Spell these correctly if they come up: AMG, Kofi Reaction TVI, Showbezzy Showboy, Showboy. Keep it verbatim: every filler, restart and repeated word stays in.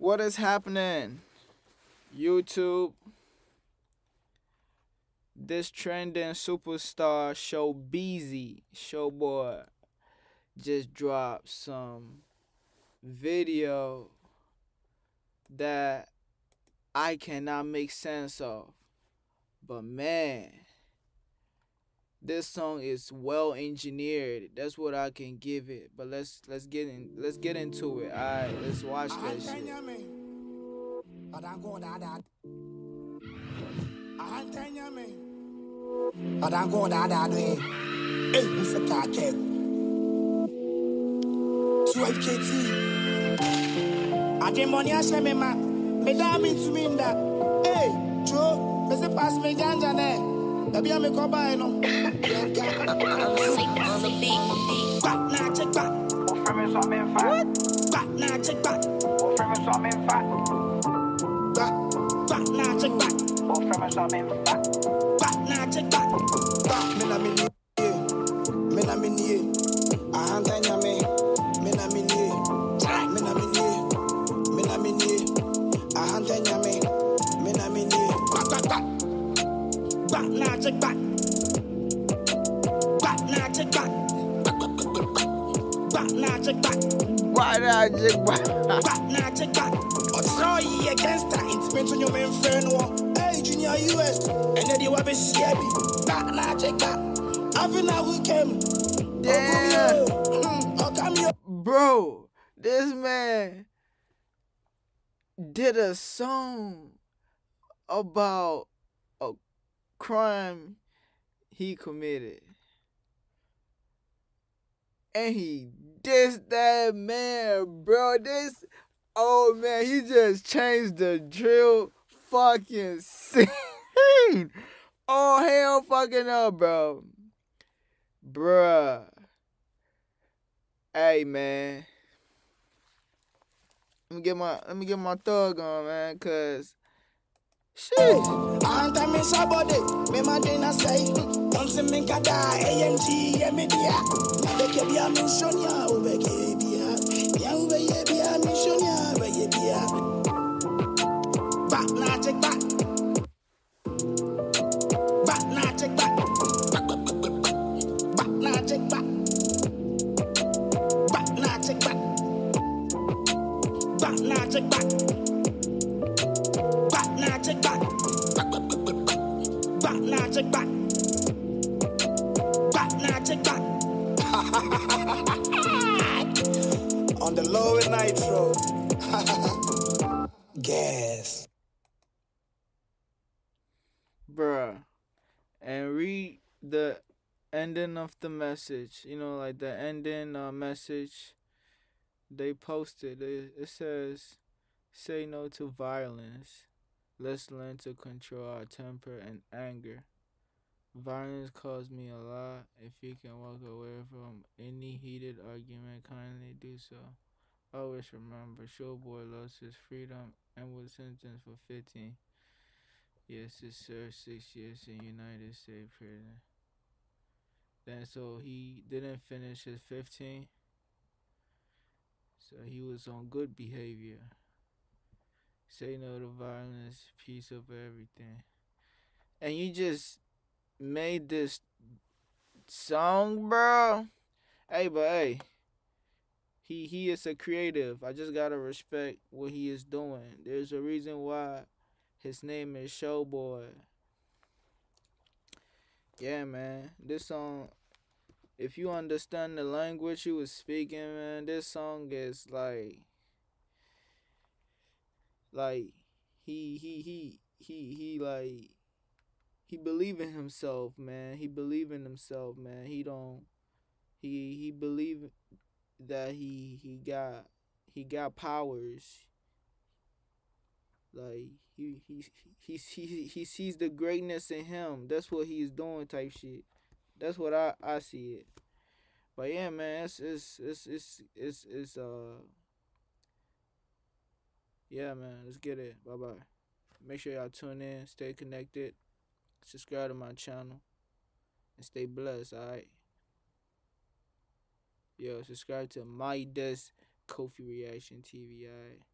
What is happening, YouTube? This trending superstar Showbezzy Showboy just dropped some video that I cannot make sense of. But man, this song is well engineered. That's what I can give it. But let's let's get in let's get into it. Alright, let's watch this shit. Hey, baby, I'm a cowboy, no. Back, check back. Frame some in fat. Back, check back. Frame some in fat. Back, back, check back. Frame some in fat. Back, check back. Back, me na me nie, me na me nie. Ahanta nya me, me na me nie, me na me nie, me na me nie. Ahanta nya me, me na me nie. Back, back. Back now, check back. Back now, check back. Back now, check back. Why not check back? Back now, check back. Australia oh, against that, it's been to your main friend. Hey, Junior U S, and then you have a scabby. Back now, check back. Having a weekend. Yeah. I'll come here. Bro, this man did a song about a crime he committed, and he dissed that man, bro. This oh man, he just changed the drill fucking scene. Oh hell fucking up, bro. Bruh. Hey man, let me get my let me get my thug on, man, cause shit. I'm time in somebody, me man didn't say. Once in me got that A M G, yeah me dear. Me beke be a mission ya, me beke be a, me a me be a mission ya, me be a. Back now check back. Back now check back. Back now check back. Back now check back. Back now check back. Check back. Back now, check back. Back now, check back. On the low with nitro. Gas. Bruh. And read the ending of the message. You know, like the ending uh, message they posted. It, it says, say no to violence. Let's learn to control our temper and anger. Violence caused me a lot. If you can walk away from any heated argument, kindly do so. Always remember, Showboy lost his freedom and was sentenced for fifteen years to serve six years in United States prison. Then so he didn't finish his fifteen. So he was on good behavior. Say no to violence, peace over everything. And you just made this song, bro. Hey, but hey, he, he is a creative. I just gotta respect what he is doing. There's a reason why his name is Showboy. Yeah, man. This song, if you understand the language you was speaking, man, this song is like... Like he he he he he like he believe in himself, man. He believe in himself, man. He don't he he believe that he he got he got powers. Like he he he he, he sees the greatness in him. That's what he's doing, type shit. That's what I, I see it. But yeah, man, it's it's it's it's it's, it's uh yeah, man, let's get it. Bye-bye. Make sure y'all tune in, stay connected, subscribe to my channel, and stay blessed, all right? Yo, subscribe to my desk, Kofi Reaction T V I.